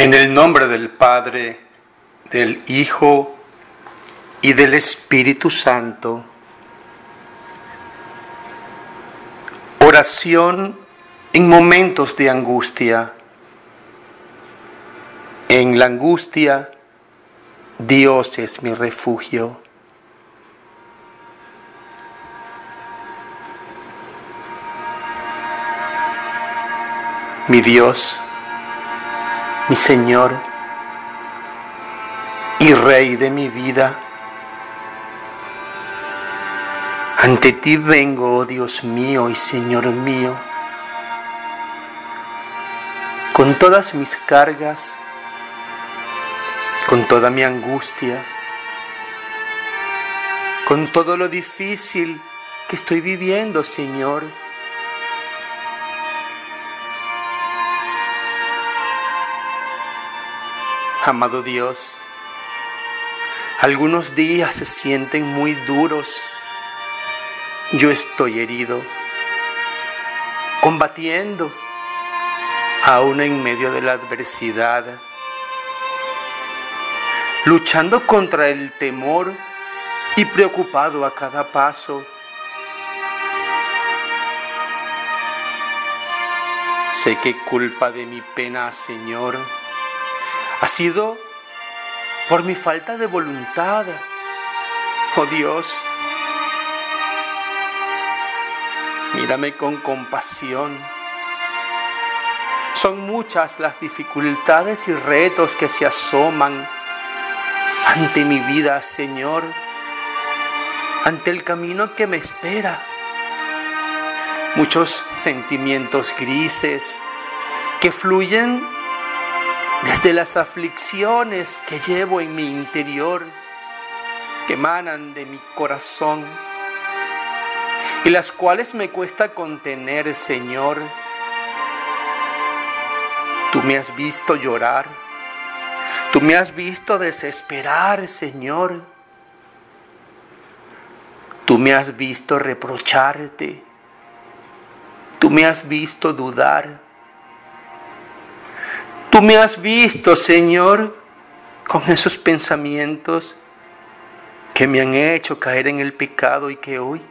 En el nombre del Padre, del Hijo y del Espíritu Santo. Oración en momentos de angustia. En la angustia, Dios es mi refugio. Mi Dios, mi Señor y Rey de mi vida, ante ti vengo, oh Dios mío y Señor mío, con todas mis cargas, con toda mi angustia, con todo lo difícil que estoy viviendo, Señor. Amado Dios, algunos días se sienten muy duros. Yo estoy herido, combatiendo, aún en medio de la adversidad, luchando contra el temor y preocupado a cada paso. Sé que culpa de mi pena, Señor, ha sido por mi falta de voluntad, oh Dios. Mírame con compasión. Son muchas las dificultades y retos que se asoman ante mi vida, Señor, ante el camino que me espera. Muchos sentimientos grises que fluyen desde las aflicciones que llevo en mi interior, que emanan de mi corazón, y las cuales me cuesta contener, Señor. Tú me has visto llorar, tú me has visto desesperar, Señor. Tú me has visto reprocharte, tú me has visto dudar. Tú me has visto, Señor, con esos pensamientos que me han hecho caer en el pecado y que hoy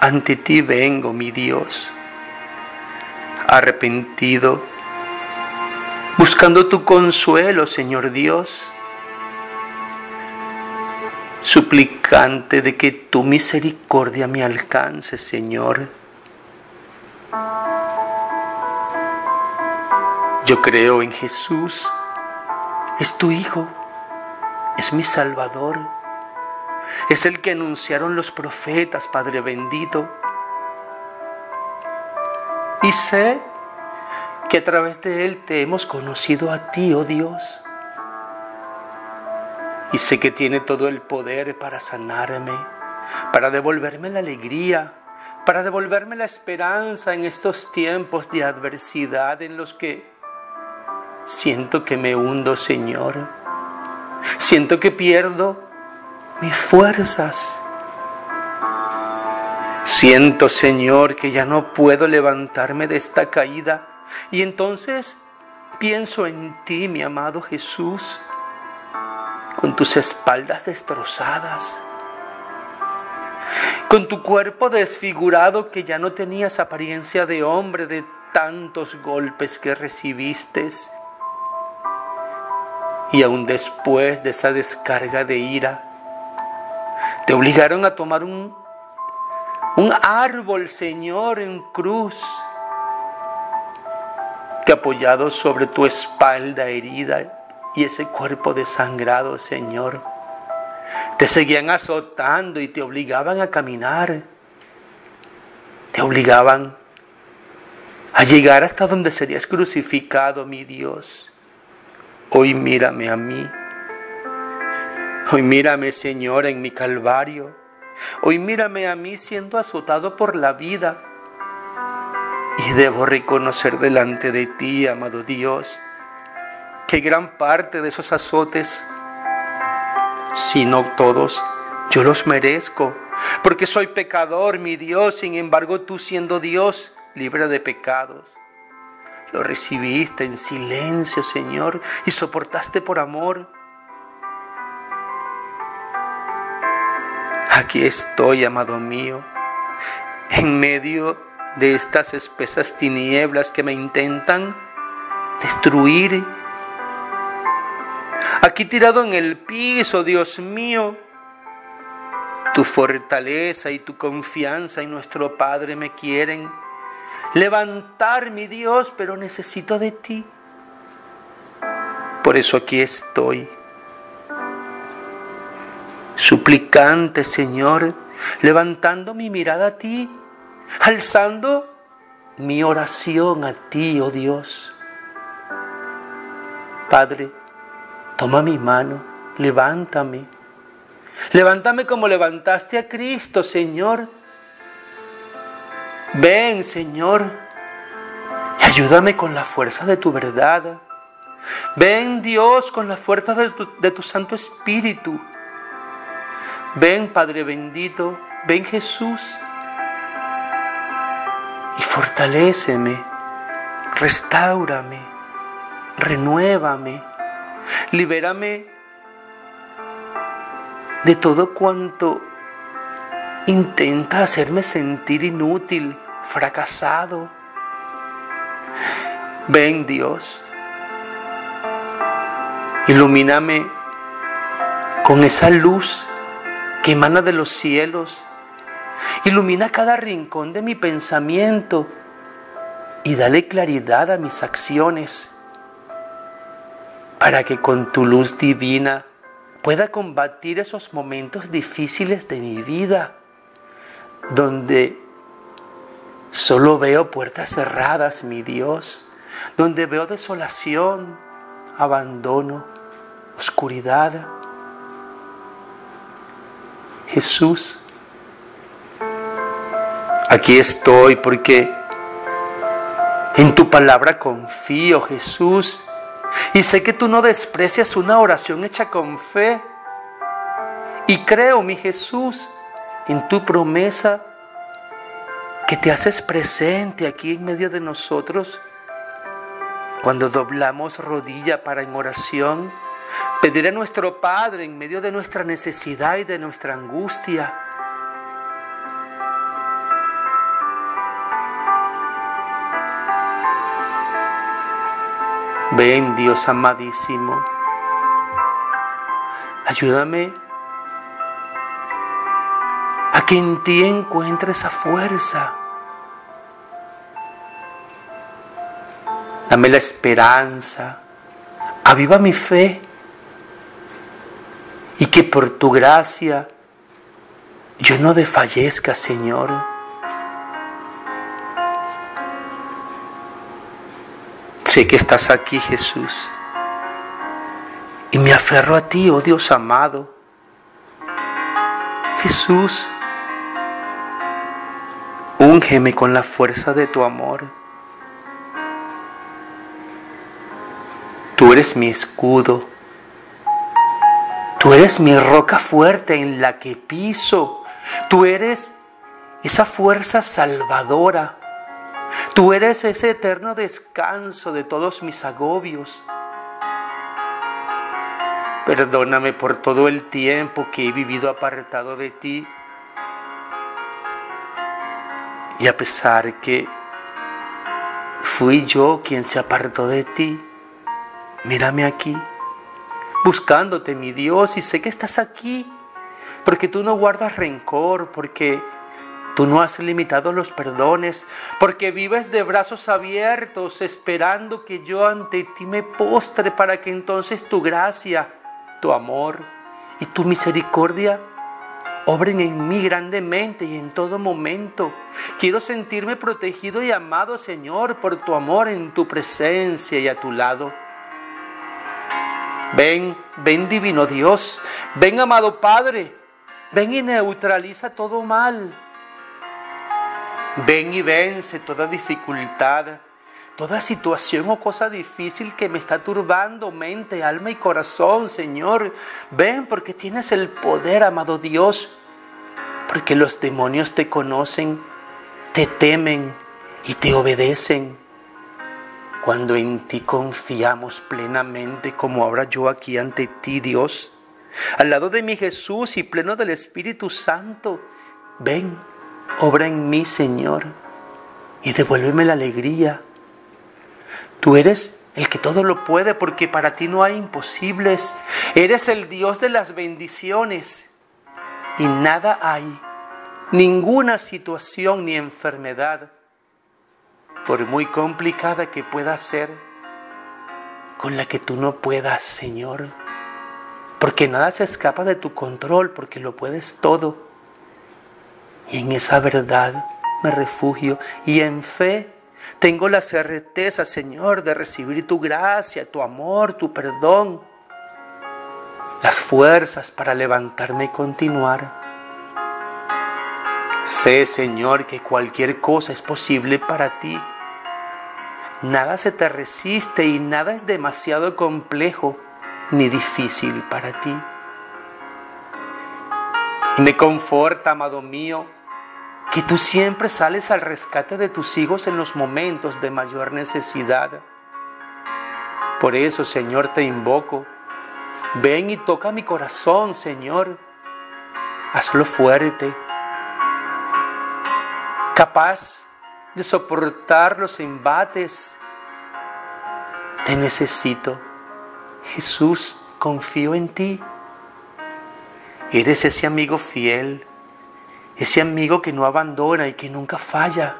ante ti vengo, mi Dios, arrepentido, buscando tu consuelo, Señor Dios, suplicante de que tu misericordia me alcance, Señor. Yo creo en Jesús, es tu Hijo, es mi Salvador, es el que anunciaron los profetas, Padre bendito. Y sé que a través de Él te hemos conocido a ti, oh Dios. Y sé que tiene todo el poder para sanarme, para devolverme la alegría, para devolverme la esperanza en estos tiempos de adversidad en los que siento que me hundo, Señor. Siento que pierdo mis fuerzas. Siento, Señor, que ya no puedo levantarme de esta caída. Y entonces pienso en ti, mi amado Jesús, con tus espaldas destrozadas, con tu cuerpo desfigurado que ya no tenías apariencia de hombre de tantos golpes que recibiste. Y aún después de esa descarga de ira, te obligaron a tomar un árbol, Señor, en cruz, que apoyado sobre tu espalda herida y ese cuerpo desangrado, Señor, te seguían azotando y te obligaban a caminar, te obligaban a llegar hasta donde serías crucificado, mi Dios. Hoy mírame a mí, hoy mírame, Señor, en mi Calvario, hoy mírame a mí siendo azotado por la vida, y debo reconocer delante de ti, amado Dios, que gran parte de esos azotes, si no todos, yo los merezco, porque soy pecador, mi Dios. Sin embargo, tú siendo Dios, libre de pecados, Lo recibiste en silencio, Señor, y soportaste por amor. Aquí estoy, amado mío, en medio de estas espesas tinieblas que me intentan destruir. Aquí tirado en el piso, Dios mío, tu fortaleza y tu confianza en nuestro Padre me quieren levantar, mi Dios, pero necesito de ti. Por eso aquí estoy, suplicante, Señor, levantando mi mirada a ti, alzando mi oración a ti, oh Dios. Padre, toma mi mano, levántame. Levántame como levantaste a Cristo, Señor. Ven, Señor, y ayúdame con la fuerza de tu verdad. Ven, Dios, con la fuerza de tu Santo Espíritu. Ven, Padre bendito, ven, Jesús, y fortaléceme, restáurame, renuévame, libérame de todo cuanto intenta hacerme sentir inútil, fracasado. Ven, Dios, ilumíname con esa luz que emana de los cielos. Ilumina cada rincón de mi pensamiento y dale claridad a mis acciones para que con tu luz divina pueda combatir esos momentos difíciles de mi vida donde solo veo puertas cerradas, mi Dios, donde veo desolación, abandono, oscuridad. Jesús, aquí estoy porque en tu palabra confío, Jesús, y sé que tú no desprecias una oración hecha con fe. Y creo, mi Jesús, en tu promesa que te haces presente aquí en medio de nosotros cuando doblamos rodilla para en oración pedir a nuestro Padre en medio de nuestra necesidad y de nuestra angustia. Ven, Dios amadísimo, ayúdame a que en ti encuentre esa fuerza. Dame la esperanza, aviva mi fe, y que por tu gracia yo no desfallezca, Señor. Sé que estás aquí, Jesús, y me aferro a ti, oh Dios amado. Jesús, úngeme con la fuerza de tu amor. Tú eres mi escudo. Tú eres mi roca fuerte en la que piso. Tú eres esa fuerza salvadora. Tú eres ese eterno descanso de todos mis agobios. Perdóname por todo el tiempo que he vivido apartado de ti. Y a pesar que fui yo quien se apartó de ti, mírame aquí, buscándote, mi Dios, y sé que estás aquí porque tú no guardas rencor, porque tú no has limitado los perdones, porque vives de brazos abiertos esperando que yo ante ti me postre para que entonces tu gracia, tu amor y tu misericordia obren en mí grandemente y en todo momento. Quiero sentirme protegido y amado, Señor, por tu amor en tu presencia y a tu lado. Ven, ven divino Dios, ven amado Padre, ven y neutraliza todo mal. Ven y vence toda dificultad, toda situación o cosa difícil que me está turbando mente, alma y corazón, Señor. Ven porque tienes el poder, amado Dios, porque los demonios te conocen, te temen y te obedecen. Cuando en ti confiamos plenamente, como ahora yo aquí ante ti, Dios, al lado de mi Jesús y pleno del Espíritu Santo, ven, obra en mí, Señor, y devuélveme la alegría. Tú eres el que todo lo puede, porque para ti no hay imposibles. Eres el Dios de las bendiciones, y nada hay, ninguna situación ni enfermedad, por muy complicada que pueda ser, con la que tú no puedas, Señor, porque nada se escapa de tu control, porque lo puedes todo. Y en esa verdad me refugio, y en fe tengo la certeza, Señor, de recibir tu gracia, tu amor, tu perdón, las fuerzas para levantarme y continuar. Sé, Señor, que cualquier cosa es posible para ti. Nada se te resiste y nada es demasiado complejo ni difícil para ti. Y me conforta, amado mío, que tú siempre sales al rescate de tus hijos en los momentos de mayor necesidad. Por eso, Señor, te invoco. Ven y toca mi corazón, Señor. Hazlo fuerte, capaz de soportar los embates. Te necesito. Jesús, confío en ti. Eres ese amigo fiel, ese amigo que no abandona y que nunca falla.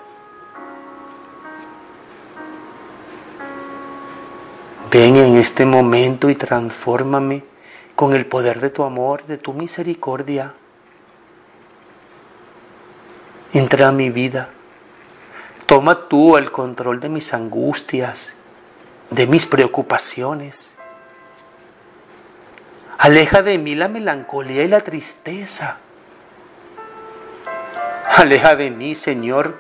Ven en este momento y transfórmame con el poder de tu amor, de tu misericordia. Entra a mi vida, toma tú el control de mis angustias, de mis preocupaciones. Aleja de mí la melancolía y la tristeza. Aleja de mí, Señor,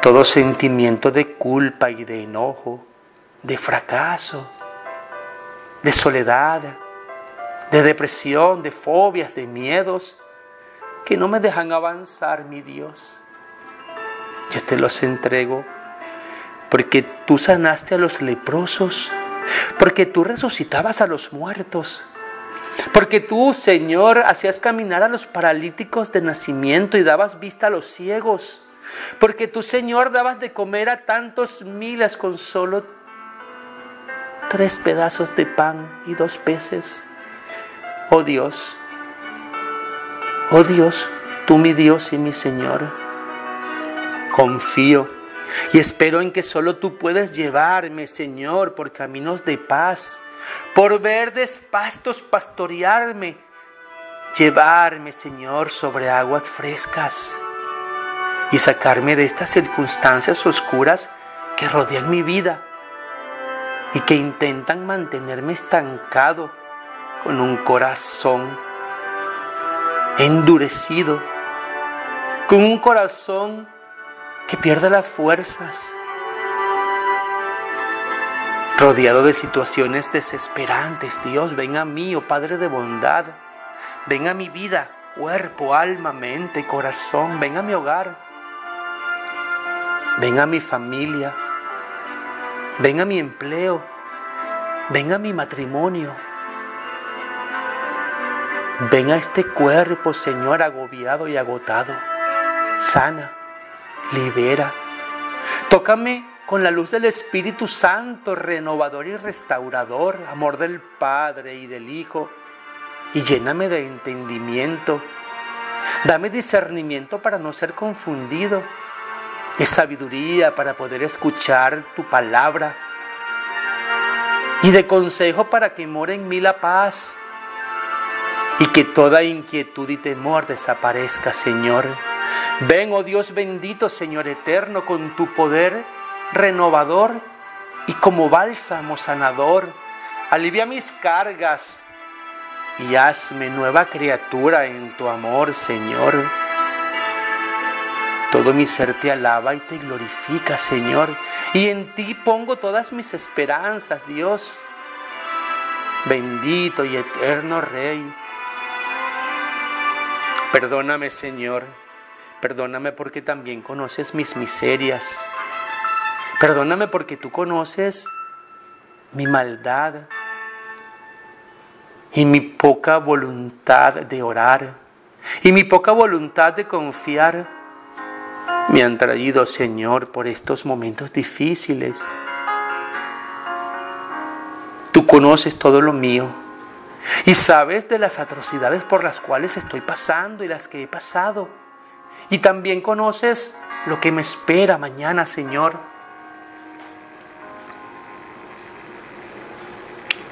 todo sentimiento de culpa y de enojo, de fracaso, de soledad, de depresión, de fobias, de miedos, que no me dejan avanzar, mi Dios. Yo te los entrego, porque tú sanaste a los leprosos, porque tú resucitabas a los muertos, porque tú, Señor, hacías caminar a los paralíticos de nacimiento y dabas vista a los ciegos, porque tú, Señor, dabas de comer a tantos miles con solo 3 pedazos de pan y 2 peces. Oh Dios, oh Dios, tú mi Dios y mi Señor, confío y espero en que solo tú puedes llevarme, Señor, por caminos de paz, por verdes pastos pastorearme, llevarme, Señor, sobre aguas frescas y sacarme de estas circunstancias oscuras que rodean mi vida y que intentan mantenerme estancado con un corazón endurecido, con un corazón que pierde las fuerzas, rodeado de situaciones desesperantes. Dios, ven a mí, oh Padre de bondad, ven a mi vida, cuerpo, alma, mente, corazón, ven a mi hogar, ven a mi familia, ven a mi empleo, ven a mi matrimonio. Ven a este cuerpo, Señor, agobiado y agotado. Sana, libera. Tócame con la luz del Espíritu Santo, renovador y restaurador, amor del Padre y del Hijo, y lléname de entendimiento. Dame discernimiento para no ser confundido, de sabiduría para poder escuchar tu palabra, y de consejo para que more en mí la paz, y que toda inquietud y temor desaparezca, Señor. Ven, oh Dios bendito, Señor eterno, con tu poder renovador y como bálsamo sanador. Alivia mis cargas y hazme nueva criatura en tu amor, Señor. Todo mi ser te alaba y te glorifica, Señor, y en ti pongo todas mis esperanzas, Dios. Bendito y eterno Rey, perdóname, Señor, perdóname porque también conoces mis miserias. Perdóname porque tú conoces mi maldad y mi poca voluntad de orar y mi poca voluntad de confiar. Me han traído, Señor, por estos momentos difíciles. Tú conoces todo lo mío y sabes de las atrocidades por las cuales estoy pasando y las que he pasado. Y también conoces lo que me espera mañana, Señor.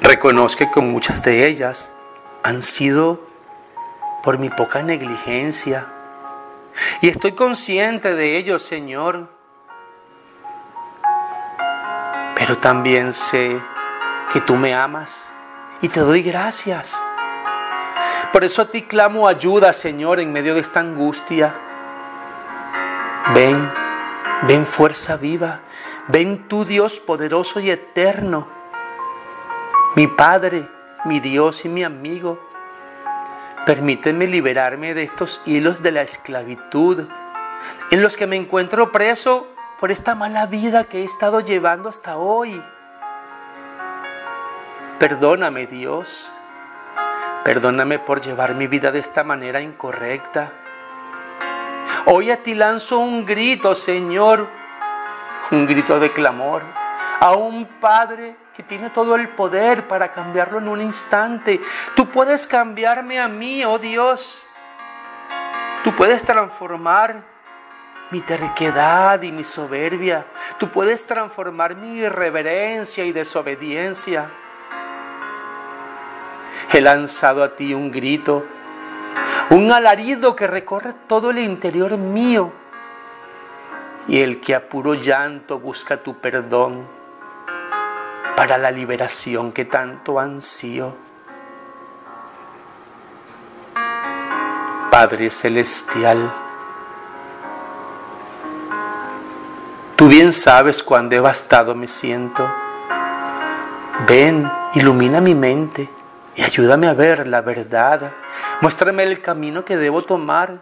Reconozco que muchas de ellas han sido por mi poca negligencia. Y estoy consciente de ello, Señor. Pero también sé que tú me amas y te doy gracias. Por eso a ti clamo ayuda, Señor, en medio de esta angustia. Ven, ven fuerza viva, ven tú, Dios poderoso y eterno, mi Padre, mi Dios y mi amigo. Permíteme liberarme de estos hilos de la esclavitud en los que me encuentro preso por esta mala vida que he estado llevando hasta hoy. Perdóname, Dios. Perdóname por llevar mi vida de esta manera incorrecta. Hoy a ti lanzo un grito, Señor, un grito de clamor a un Padre que tiene todo el poder para cambiarlo en un instante. Tú puedes cambiarme a mí, oh Dios. Tú puedes transformar mi terquedad y mi soberbia. Tú puedes transformar mi irreverencia y desobediencia. He lanzado a ti un grito, un alarido que recorre todo el interior mío y el que a puro llanto busca tu perdón para la liberación que tanto ansío. Padre Celestial, tú bien sabes cuán devastado me siento. Ven, ilumina mi mente y ayúdame a ver la verdad. Muéstrame el camino que debo tomar.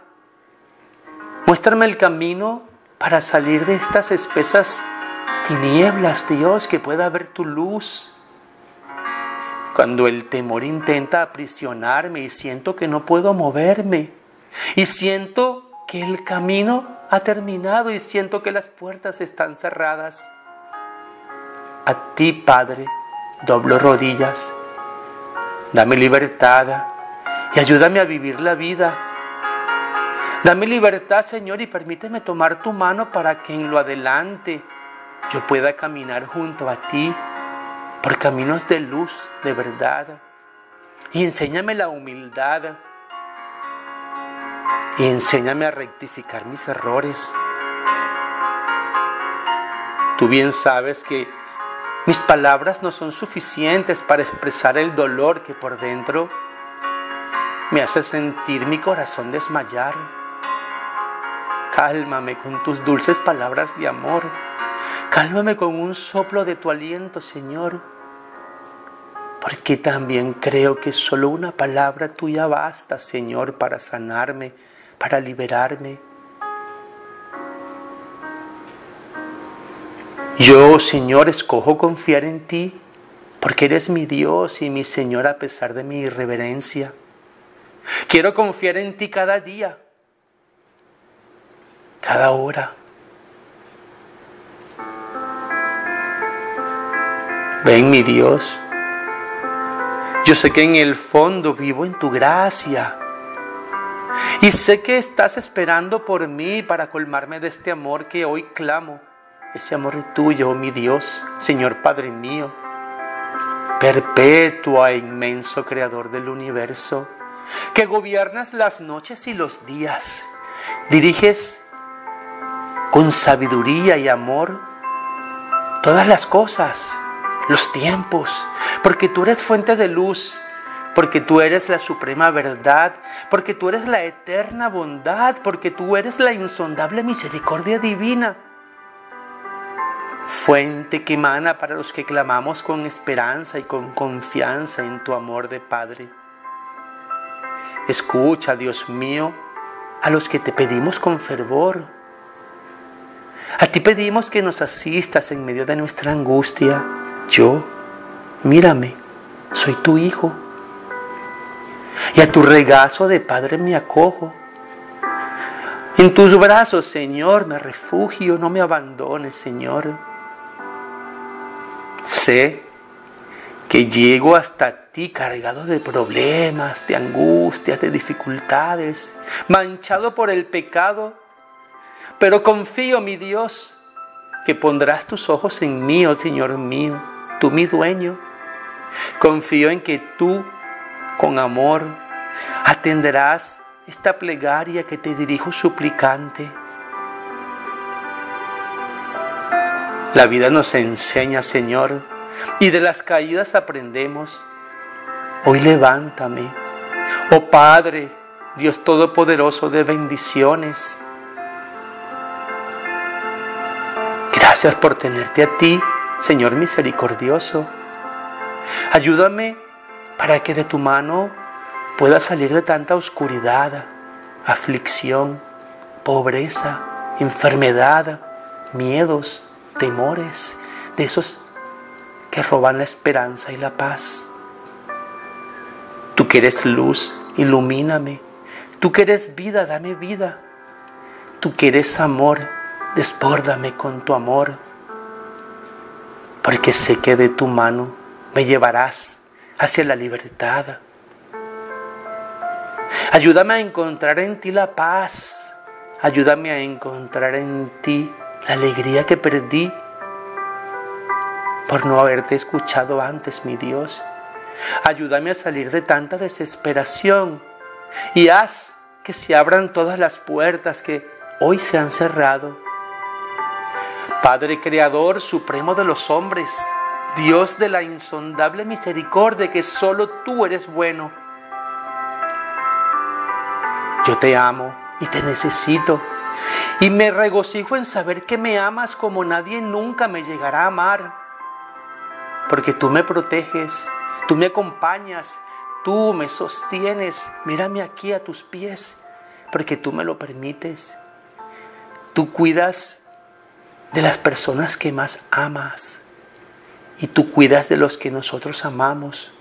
Muéstrame el camino para salir de estas espesas tinieblas, Dios, que pueda ver tu luz. Cuando el temor intenta aprisionarme y siento que no puedo moverme, y siento que el camino ha terminado y siento que las puertas están cerradas, a ti, Padre, doblo rodillas. Dame libertad y ayúdame a vivir la vida. Dame libertad, Señor, y permíteme tomar tu mano para que en lo adelante yo pueda caminar junto a ti por caminos de luz, de verdad. Y enséñame la humildad. Y enséñame a rectificar mis errores. Tú bien sabes que mis palabras no son suficientes para expresar el dolor que por dentro me hace sentir mi corazón desmayar. Cálmame con tus dulces palabras de amor. Cálmame con un soplo de tu aliento, Señor, porque también creo que solo una palabra tuya basta, Señor, para sanarme, para liberarme. Yo, Señor, escojo confiar en ti, porque eres mi Dios y mi Señor a pesar de mi irreverencia. Quiero confiar en ti cada día, cada hora. Ven, mi Dios, yo sé que en el fondo vivo en tu gracia y sé que estás esperando por mí para colmarme de este amor que hoy clamo, ese amor tuyo, mi Dios, Señor Padre mío, perpetuo e inmenso Creador del universo, que gobiernas las noches y los días, diriges con sabiduría y amor todas las cosas, los tiempos, porque tú eres fuente de luz, porque tú eres la suprema verdad, porque tú eres la eterna bondad, porque tú eres la insondable misericordia divina, fuente que emana para los que clamamos con esperanza y con confianza en tu amor de Padre. Escucha, Dios mío, a los que te pedimos con fervor, A ti pedimos que nos asistas en medio de nuestra angustia. Yo, mírame, soy tu hijo. Y a tu regazo de Padre me acojo. En tus brazos, Señor, me refugio, no me abandones, Señor. Sé que llego hasta ti cargado de problemas, de angustias, de dificultades, manchado por el pecado, pero confío, mi Dios, que pondrás tus ojos en mí, oh Señor mío, tú mi dueño. Confío en que tú, con amor, atenderás esta plegaria que te dirijo suplicante. La vida nos enseña, Señor, y de las caídas aprendemos. Hoy levántame, oh Padre, Dios Todopoderoso de bendiciones. Gracias por tenerte a ti, Señor misericordioso. Ayúdame para que de tu mano pueda salir de tanta oscuridad, aflicción, pobreza, enfermedad, miedos, temores, de esos que roban la esperanza y la paz. Tú que eres luz, ilumíname. Tú que eres vida, dame vida. Tú que eres amor, desbórdame con tu amor. Porque sé que de tu mano me llevarás hacia la libertad. Ayúdame a encontrar en ti la paz. Ayúdame a encontrar en ti la alegría que perdí por no haberte escuchado antes, mi Dios. Ayúdame a salir de tanta desesperación y haz que se abran todas las puertas que hoy se han cerrado. Padre Creador Supremo de los hombres, Dios de la insondable misericordia, que solo tú eres bueno. Yo te amo y te necesito. Y me regocijo en saber que me amas como nadie nunca me llegará a amar. Porque tú me proteges, tú me acompañas, tú me sostienes. Mírame aquí a tus pies, porque tú me lo permites. Tú cuidas de las personas que más amas y tú cuidas de los que nosotros amamos.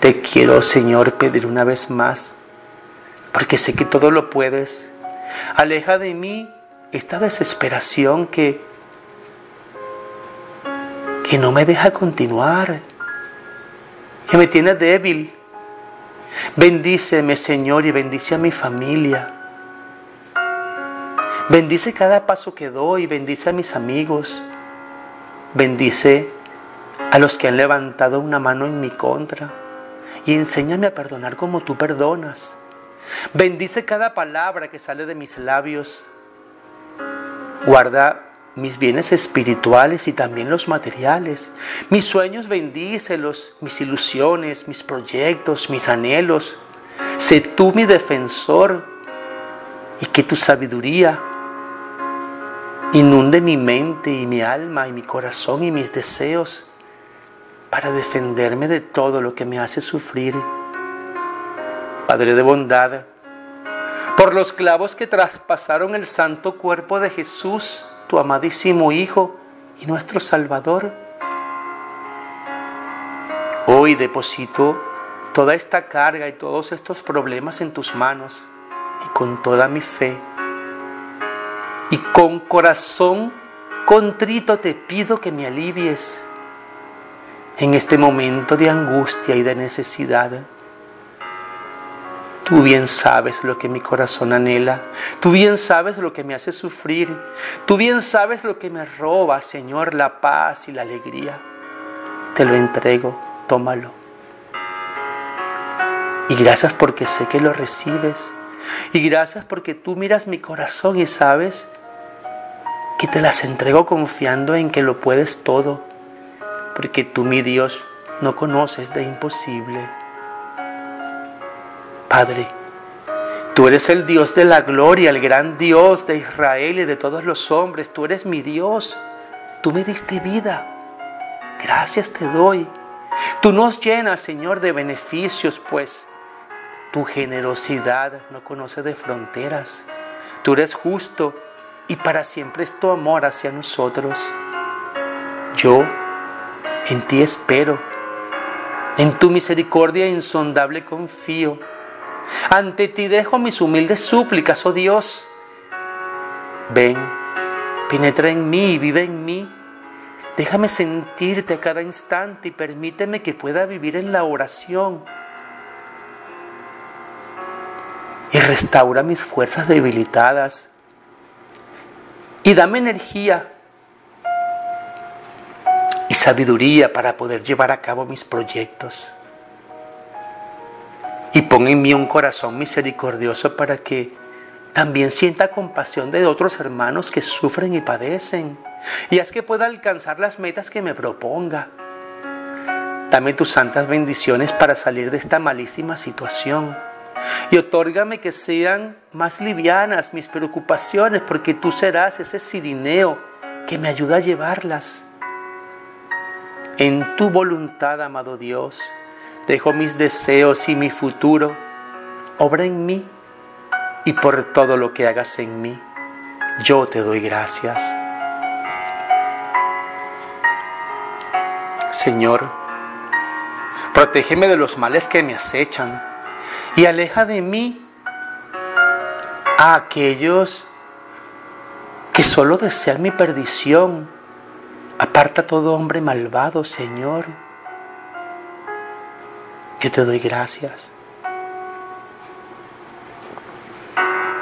Te quiero, Señor, pedir una vez más, porque sé que todo lo puedes. Aleja de mí esta desesperación que no me deja continuar, que me tiene débil. Bendíceme, Señor, y bendice a mi familia. Bendice cada paso que doy, bendice a mis amigos. Bendice a los que han levantado una mano en mi contra y enséñame a perdonar como tú perdonas. Bendice cada palabra que sale de mis labios. Guarda mis bienes espirituales y también los materiales. Mis sueños bendícelos, mis ilusiones, mis proyectos, mis anhelos. Sé tú mi defensor y que tu sabiduría inunde mi mente y mi alma y mi corazón y mis deseos para defenderme de todo lo que me hace sufrir. Padre de bondad, por los clavos que traspasaron el santo cuerpo de Jesús, tu amadísimo Hijo y nuestro Salvador, hoy deposito toda esta carga y todos estos problemas en tus manos y con toda mi fe y con corazón contrito te pido que me alivies en este momento de angustia y de necesidad. Tú bien sabes lo que mi corazón anhela, tú bien sabes lo que me hace sufrir, tú bien sabes lo que me roba, Señor, la paz y la alegría. Te lo entrego, tómalo. Y gracias porque sé que lo recibes, y gracias porque tú miras mi corazón y sabes que te las entrego confiando en que lo puedes todo, porque tú, mi Dios, no conoces de imposible. Padre, tú eres el Dios de la gloria, el gran Dios de Israel y de todos los hombres. Tú eres mi Dios. Tú me diste vida. Gracias te doy. Tú nos llenas, Señor, de beneficios, pues tu generosidad no conoce de fronteras. Tú eres justo y para siempre es tu amor hacia nosotros. Yo en ti espero, en tu misericordia insondable confío. Ante ti dejo mis humildes súplicas, oh Dios. Ven, penetra en mí, vive en mí. Déjame sentirte a cada instante y permíteme que pueda vivir en la oración. Y restaura mis fuerzas debilitadas. Y dame energía y sabiduría para poder llevar a cabo mis proyectos. Y pon en mí un corazón misericordioso para que también sienta compasión de otros hermanos que sufren y padecen. Y haz que pueda alcanzar las metas que me proponga. Dame tus santas bendiciones para salir de esta malísima situación. Y otórgame que sean más livianas mis preocupaciones, porque tú serás ese cirineo que me ayuda a llevarlas. En tu voluntad, amado Dios, dejo mis deseos y mi futuro. Obra en mí y por todo lo que hagas en mí, yo te doy gracias. Señor, protégeme de los males que me acechan. Y aleja de mí a aquellos que solo desean mi perdición. Aparta todo hombre malvado, Señor. Yo te doy gracias.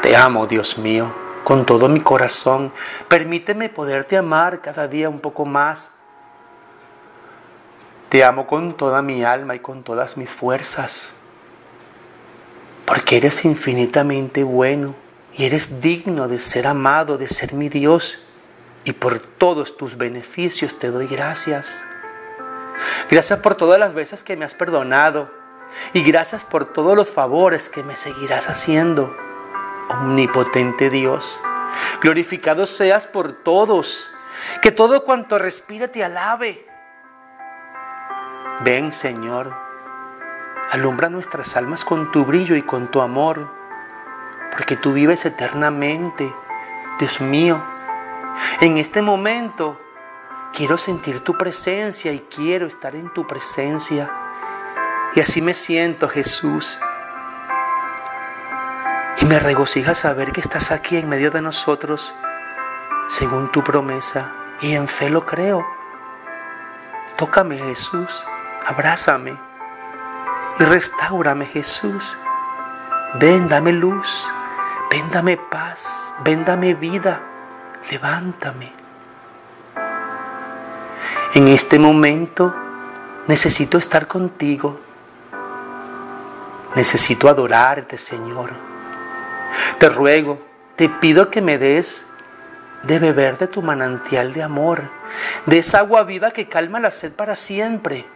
Te amo, Dios mío, con todo mi corazón. Permíteme poderte amar cada día un poco más. Te amo con toda mi alma y con todas mis fuerzas. Porque eres infinitamente bueno y eres digno de ser amado, de ser mi Dios. Y por todos tus beneficios te doy gracias. Gracias por todas las veces que me has perdonado. Y gracias por todos los favores que me seguirás haciendo. Omnipotente Dios, glorificado seas por todos. Que todo cuanto respira te alabe. Ven, Señor. Alumbra nuestras almas con tu brillo y con tu amor, porque tú vives eternamente. Dios mío, en este momento quiero sentir tu presencia y quiero estar en tu presencia. Y así me siento, Jesús. Y me regocija saber que estás aquí en medio de nosotros, según tu promesa, y en fe lo creo. Tócame, Jesús, abrázame. Y restáurame, Jesús. Ven, dame luz. Ven, dame paz. Ven, dame vida. Levántame. En este momento necesito estar contigo. Necesito adorarte, Señor. Te ruego, te pido que me des de beber de tu manantial de amor, de esa agua viva que calma la sed para siempre.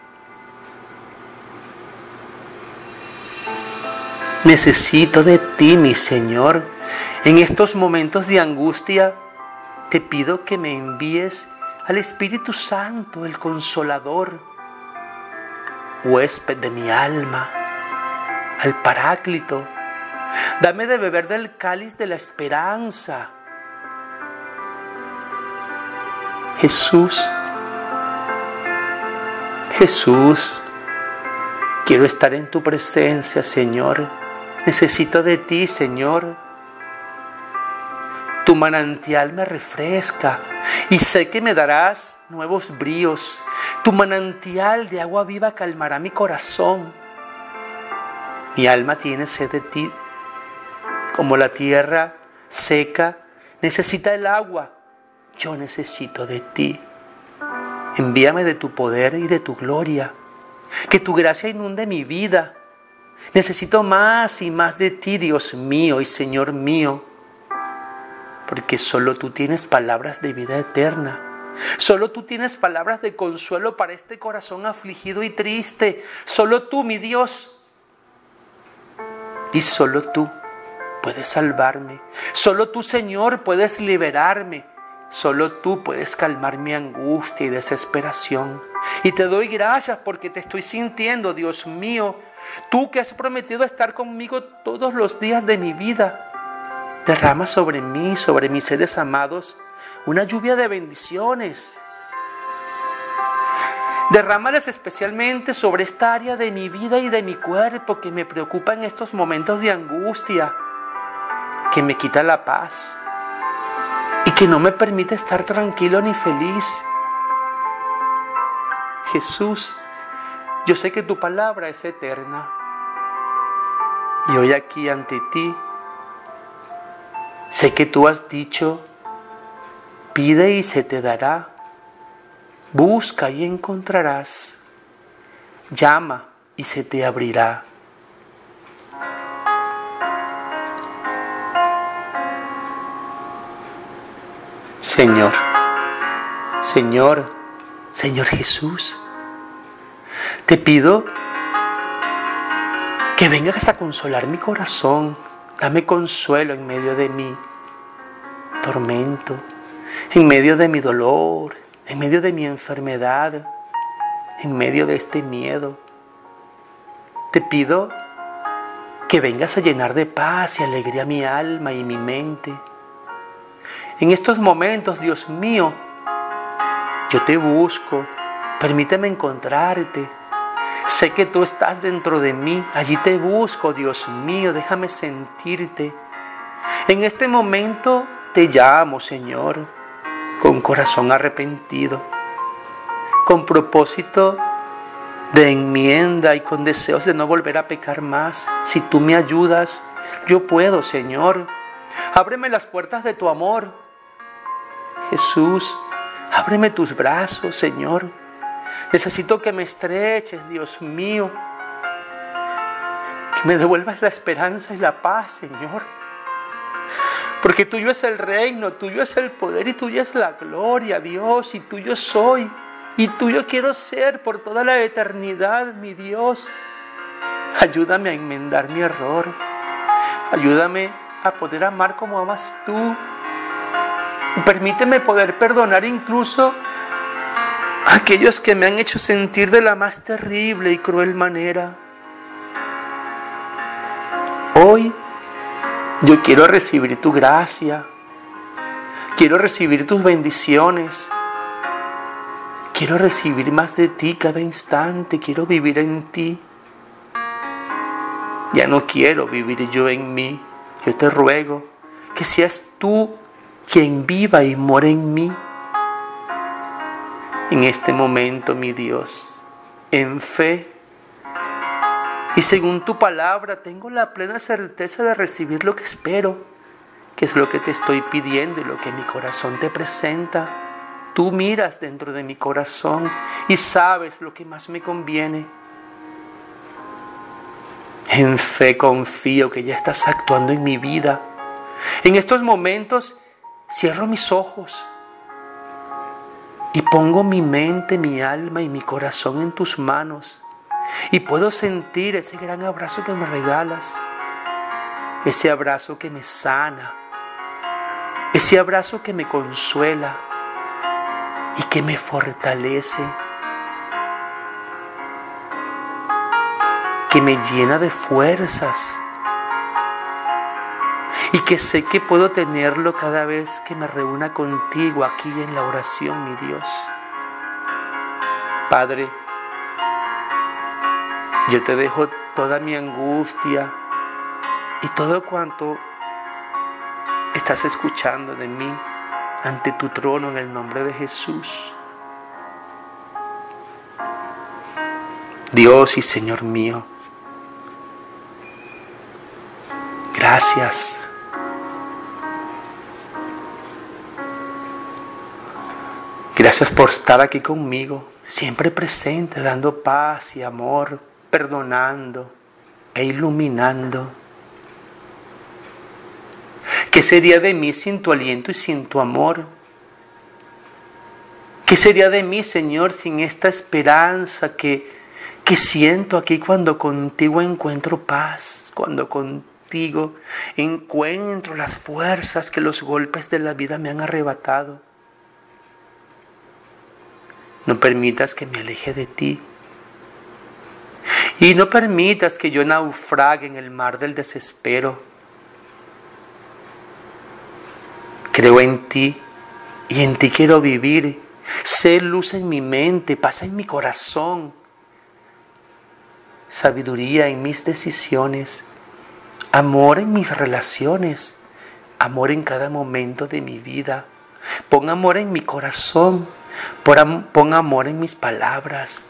Necesito de ti, mi Señor. En estos momentos de angustia, te pido que me envíes al Espíritu Santo, el Consolador, huésped de mi alma, al Paráclito. Dame de beber del cáliz de la esperanza. Jesús, Jesús, quiero estar en tu presencia, Señor. Necesito de ti, Señor. Tu manantial me refresca y sé que me darás nuevos bríos. Tu manantial de agua viva calmará mi corazón. Mi alma tiene sed de ti. Como la tierra seca necesita el agua, yo necesito de ti. Envíame de tu poder y de tu gloria. Que tu gracia inunde mi vida. Necesito más y más de ti, Dios mío y Señor mío, porque solo tú tienes palabras de vida eterna. Solo tú tienes palabras de consuelo para este corazón afligido y triste. Solo tú, mi Dios, y solo tú puedes salvarme. Solo tú, Señor, puedes liberarme. Solo tú puedes calmar mi angustia y desesperación. Y te doy gracias porque te estoy sintiendo, Dios mío. Tú que has prometido estar conmigo todos los días de mi vida. Derrama sobre mí, sobre mis seres amados, una lluvia de bendiciones. Derrámales especialmente sobre esta área de mi vida y de mi cuerpo que me preocupa en estos momentos de angustia, que me quita la paz y que no me permite estar tranquilo ni feliz. Jesús, yo sé que tu palabra es eterna y hoy aquí ante ti sé que tú has dicho: pide y se te dará, busca y encontrarás, llama y se te abrirá. Señor, Señor, Señor Jesús, te pido que vengas a consolar mi corazón. Dame consuelo en medio de mi tormento, en medio de mi dolor, en medio de mi enfermedad, en medio de este miedo. Te pido que vengas a llenar de paz y alegría mi alma y mi mente. En estos momentos, Dios mío, yo te busco, permíteme encontrarte. Sé que tú estás dentro de mí, allí te busco, Dios mío, déjame sentirte. En este momento te llamo, Señor, con corazón arrepentido, con propósito de enmienda y con deseos de no volver a pecar más. Si tú me ayudas, yo puedo, Señor. Ábreme las puertas de tu amor. Jesús, ábreme tus brazos, Señor. Necesito que me estreches, Dios mío. Que me devuelvas la esperanza y la paz, Señor. Porque tuyo es el reino, tuyo es el poder y tuya es la gloria, Dios. Y tuyo soy y tuyo quiero ser por toda la eternidad, mi Dios. Ayúdame a enmendar mi error. Ayúdame a poder amar como amas tú. Permíteme poder perdonar incluso a aquellos que me han hecho sentir de la más terrible y cruel manera. Hoy yo quiero recibir tu gracia, quiero recibir tus bendiciones, quiero recibir más de ti cada instante, quiero vivir en ti. Ya no quiero vivir yo en mí, yo te ruego que seas tú quien viva y mora en mí. En este momento, mi Dios, en fe y según tu palabra, tengo la plena certeza de recibir lo que espero, que es lo que te estoy pidiendo y lo que mi corazón te presenta. Tú miras dentro de mi corazón y sabes lo que más me conviene. En fe confío que ya estás actuando en mi vida. En estos momentos cierro mis ojos y pongo mi mente, mi alma y mi corazón en tus manos. Y puedo sentir ese gran abrazo que me regalas. Ese abrazo que me sana. Ese abrazo que me consuela. Y que me fortalece. Que me llena de fuerzas. Y que sé que puedo tenerlo cada vez que me reúna contigo aquí en la oración, mi Dios. Padre, yo te dejo toda mi angustia y todo cuanto estás escuchando de mí ante tu trono en el nombre de Jesús. Dios y Señor mío, gracias. Gracias por estar aquí conmigo, siempre presente, dando paz y amor, perdonando e iluminando. ¿Qué sería de mí sin tu aliento y sin tu amor? ¿Qué sería de mí, Señor, sin esta esperanza que siento aquí cuando contigo encuentro paz, cuando contigo encuentro las fuerzas que los golpes de la vida me han arrebatado? No permitas que me aleje de ti. Y no permitas que yo naufrague en el mar del desespero. Creo en ti y en ti quiero vivir. Sé luz en mi mente, paz en mi corazón, sabiduría en mis decisiones, amor en mis relaciones, amor en cada momento de mi vida. Pon amor en mi corazón, pon amor en mis palabras.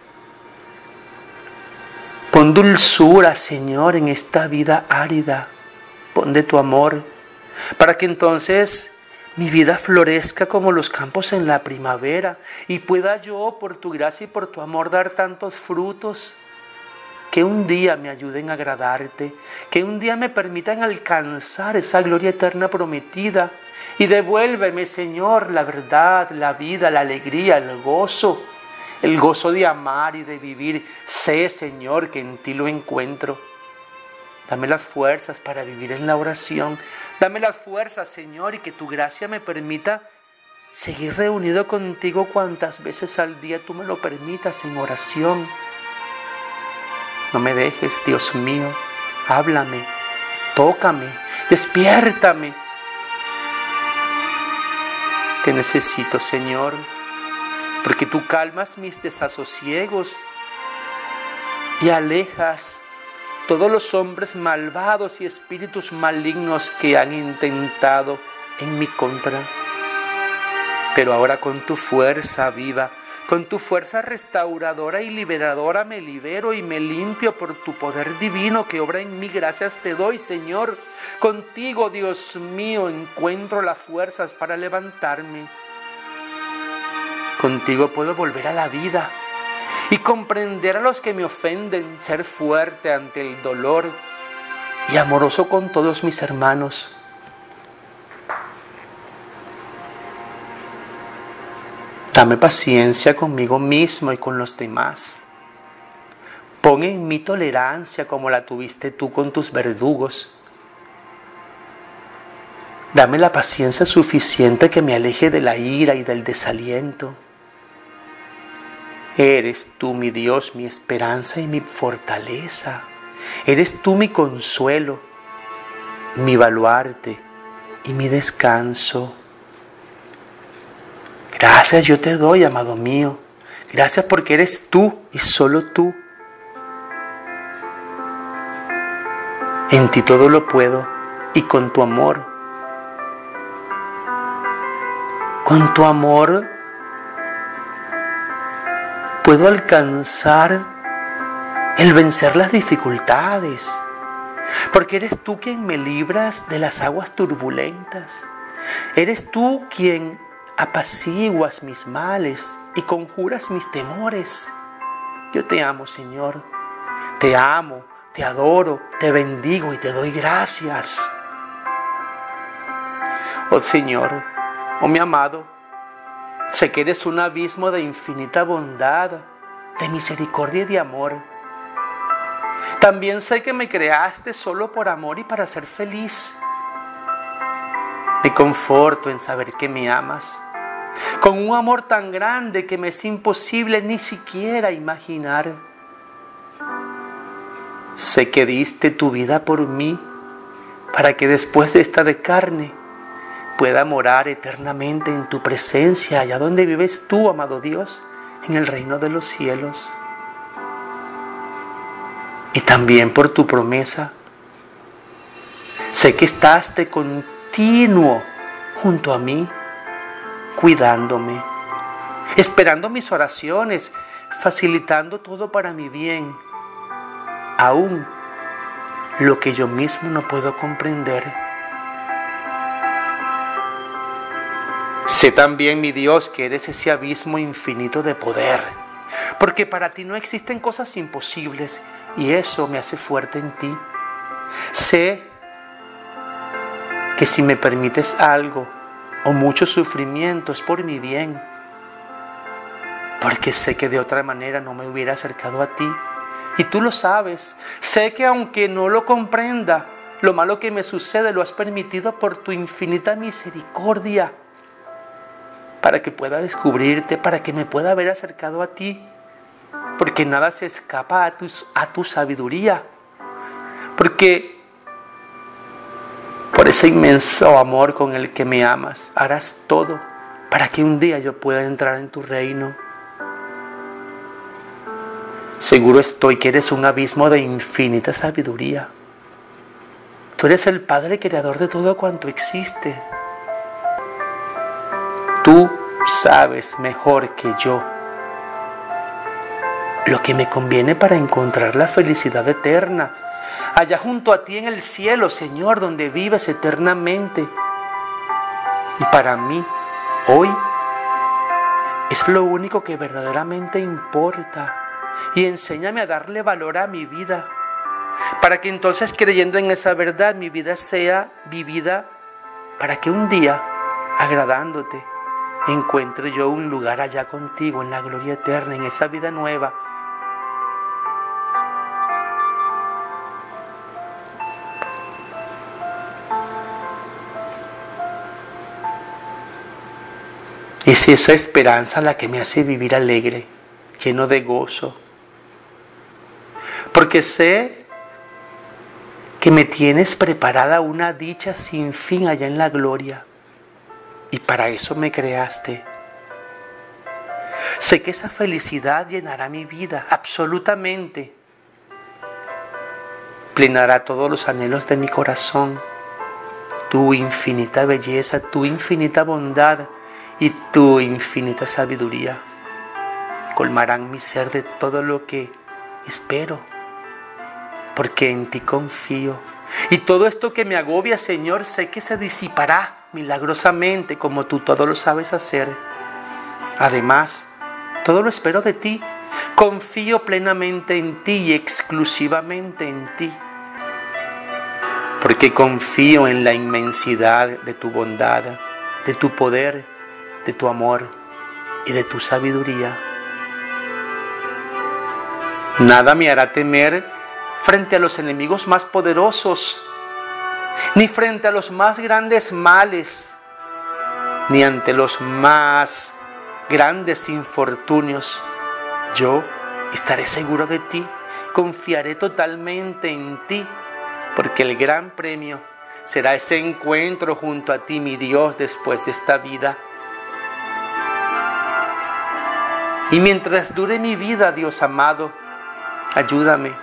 Pon dulzura, Señor, en esta vida árida. Pon de tu amor, para que entonces mi vida florezca como los campos en la primavera y pueda yo, por tu gracia y por tu amor, dar tantos frutos que un día me ayuden a agradarte, que un día me permitan alcanzar esa gloria eterna prometida. Y devuélveme, Señor, la verdad, la vida, la alegría, el gozo de amar y de vivir. Sé, Señor, que en ti lo encuentro. Dame las fuerzas para vivir en la oración. Dame las fuerzas, Señor, y que tu gracia me permita seguir reunido contigo cuantas veces al día tú me lo permitas en oración. No me dejes, Dios mío. Háblame, tócame, despiértame. Te necesito, Señor, porque tú calmas mis desasosiegos y alejas todos los hombres malvados y espíritus malignos que han intentado en mi contra. Pero ahora con tu fuerza viva, con tu fuerza restauradora y liberadora me libero y me limpio por tu poder divino que obra en mí. Gracias te doy, Señor. Contigo, Dios mío, encuentro las fuerzas para levantarme. Contigo puedo volver a la vida y comprender a los que me ofenden, ser fuerte ante el dolor y amoroso con todos mis hermanos. Dame paciencia conmigo mismo y con los demás. Pon en mí tolerancia como la tuviste tú con tus verdugos. Dame la paciencia suficiente que me aleje de la ira y del desaliento. Eres tú, mi Dios, mi esperanza y mi fortaleza. Eres tú mi consuelo, mi baluarte y mi descanso. Gracias yo te doy, amado mío. Gracias porque eres tú y solo tú. En ti todo lo puedo y con tu amor. Con tu amor puedo alcanzar el vencer las dificultades, porque eres tú quien me libras de las aguas turbulentas. Eres tú quien apaciguas mis males y conjuras mis temores. Yo te amo, Señor. Te amo, te adoro, te bendigo y te doy gracias. Oh Señor, oh mi amado, sé que eres un abismo de infinita bondad, de misericordia y de amor. También sé que me creaste solo por amor y para ser feliz. Me conforto en saber que me amas, con un amor tan grande que me es imposible ni siquiera imaginar. Sé que diste tu vida por mí, para que después de esta de carne, pueda morar eternamente en tu presencia, allá donde vives tú, amado Dios, en el reino de los cielos. Y también por tu promesa, sé que estás de continuo junto a mí, cuidándome, esperando mis oraciones, facilitando todo para mi bien, aún lo que yo mismo no puedo comprender. Sé también, mi Dios, que eres ese abismo infinito de poder, porque para ti no existen cosas imposibles y eso me hace fuerte en ti. Sé que si me permites algo o mucho sufrimiento es por mi bien, porque sé que de otra manera no me hubiera acercado a ti y tú lo sabes. Sé que aunque no lo comprenda, lo malo que me sucede lo has permitido por tu infinita misericordia, para que pueda descubrirte, para que me pueda haber acercado a ti, porque nada se escapa a tu sabiduría, porque por ese inmenso amor con el que me amas, harás todo para que un día yo pueda entrar en tu reino. Seguro estoy que eres un abismo de infinita sabiduría. Tú eres el Padre creador de todo cuanto existe. Tú sabes mejor que yo lo que me conviene para encontrar la felicidad eterna, allá junto a ti en el cielo, Señor, donde vives eternamente. Y para mí, hoy, es lo único que verdaderamente importa. Y enséñame a darle valor a mi vida, para que entonces, creyendo en esa verdad, mi vida sea vivida, para que un día, agradándote, encuentre yo un lugar allá contigo, en la gloria eterna, en esa vida nueva. Es esa esperanza la que me hace vivir alegre, lleno de gozo, porque sé que me tienes preparada una dicha sin fin allá en la gloria, y para eso me creaste. Sé que esa felicidad llenará mi vida absolutamente, plenará todos los anhelos de mi corazón, tu infinita belleza, tu infinita bondad y tu infinita sabiduría colmarán mi ser de todo lo que espero, porque en ti confío. Y todo esto que me agobia, Señor, sé que se disipará milagrosamente, como tú todo lo sabes hacer. Además, todo lo espero de ti. Confío plenamente en ti y exclusivamente en ti, porque confío en la inmensidad de tu bondad, de tu poder, de tu amor y de tu sabiduría. Nada me hará temer frente a los enemigos más poderosos, ni frente a los más grandes males, ni ante los más grandes infortunios. Yo estaré seguro de ti, confiaré totalmente en ti, porque el gran premio será ese encuentro junto a ti, mi Dios, después de esta vida. Y mientras dure mi vida, Dios amado, ayúdame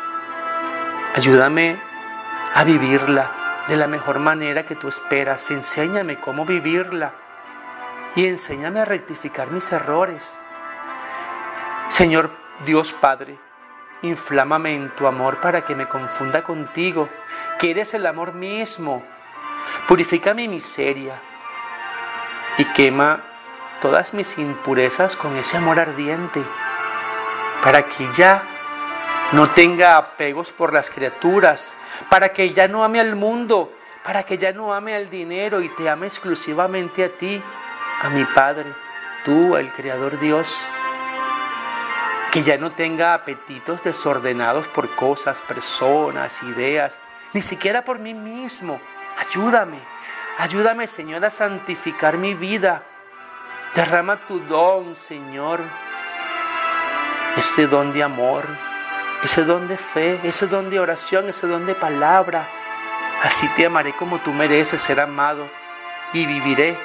a vivirla de la mejor manera que tú esperas. Enséñame cómo vivirla y enséñame a rectificar mis errores. Señor Dios Padre, inflámame en tu amor para que me confunda contigo, que eres el amor mismo. Purifica mi miseria y quema todas mis impurezas con ese amor ardiente, para que ya no tenga apegos por las criaturas, para que ya no ame al mundo, para que ya no ame al dinero y te ame exclusivamente a ti, a mi Padre, tú, el Creador Dios. Que ya no tenga apetitos desordenados por cosas, personas, ideas, ni siquiera por mí mismo. Ayúdame, Señor, a santificar mi vida. Derrama tu don, Señor, ese don de amor, ese don de fe, ese don de oración, ese don de palabra. Así te amaré como tú mereces ser amado y viviré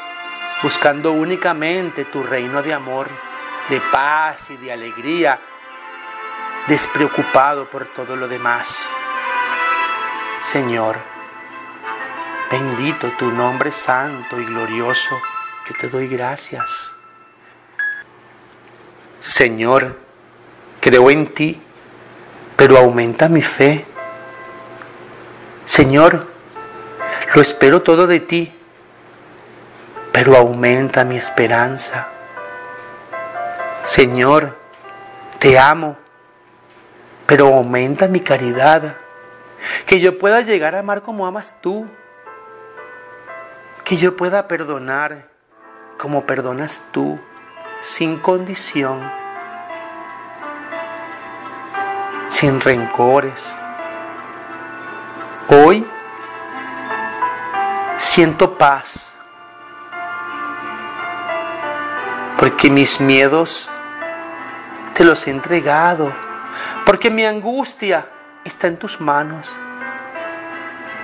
buscando únicamente tu reino de amor, de paz y de alegría, despreocupado por todo lo demás. Señor, bendito tu nombre santo y glorioso, yo te doy gracias. Señor, creo en ti, pero aumenta mi fe. Señor, lo espero todo de ti, pero aumenta mi esperanza. Señor, te amo, pero aumenta mi caridad, que yo pueda llegar a amar como amas tú, que yo pueda perdonar como perdonas tú, sin condición, sin rencores. Hoy siento paz, porque mis miedos te los he entregado, porque mi angustia está en tus manos,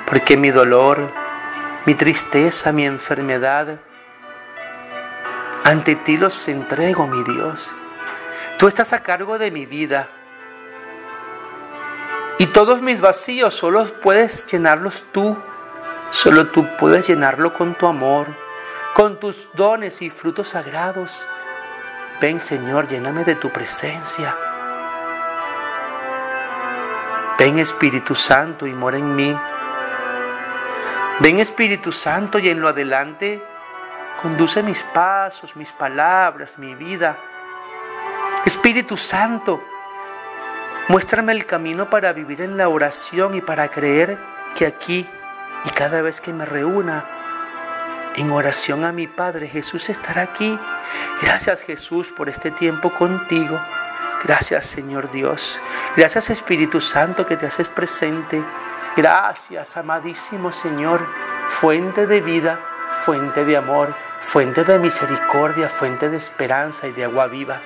porque mi dolor mi tristeza, mi enfermedad. Ante ti los entrego, mi Dios. Tú estás a cargo de mi vida. Y todos mis vacíos solo puedes llenarlos tú. Solo tú puedes llenarlo con tu amor, con tus dones y frutos sagrados. Ven, Señor, lléname de tu presencia. Ven, Espíritu Santo, y mora en mí. Ven, Espíritu Santo, y en lo adelante conduce mis pasos, mis palabras, mi vida. Espíritu Santo, muéstrame el camino para vivir en la oración y para creer que aquí y cada vez que me reúna en oración a mi Padre, Jesús estará aquí. Gracias, Jesús, por este tiempo contigo. Gracias, Señor Dios. Gracias, Espíritu Santo, que te haces presente. Gracias, amadísimo Señor, fuente de vida, fuente de amor, fuente de misericordia, fuente de esperanza y de agua viva.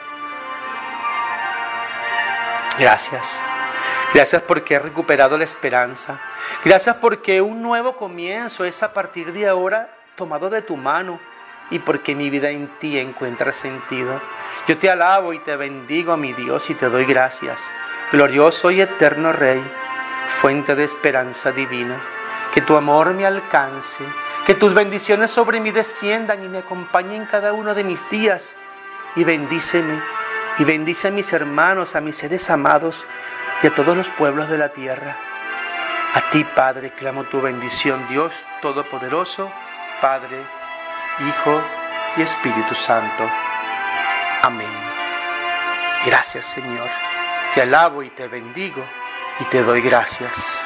Gracias. Gracias porque he recuperado la esperanza. Gracias porque un nuevo comienzo es a partir de ahora tomado de tu mano y porque mi vida en ti encuentra sentido. Yo te alabo y te bendigo, mi Dios, y te doy gracias. Glorioso y eterno Rey, fuente de esperanza divina, que tu amor me alcance, que tus bendiciones sobre mí desciendan y me acompañen cada uno de mis días. Y bendíceme. Y bendice a mis hermanos, a mis seres amados y a todos los pueblos de la tierra. A ti, Padre, clamo tu bendición, Dios Todopoderoso, Padre, Hijo y Espíritu Santo. Amén. Gracias, Señor. Te alabo y te bendigo y te doy gracias.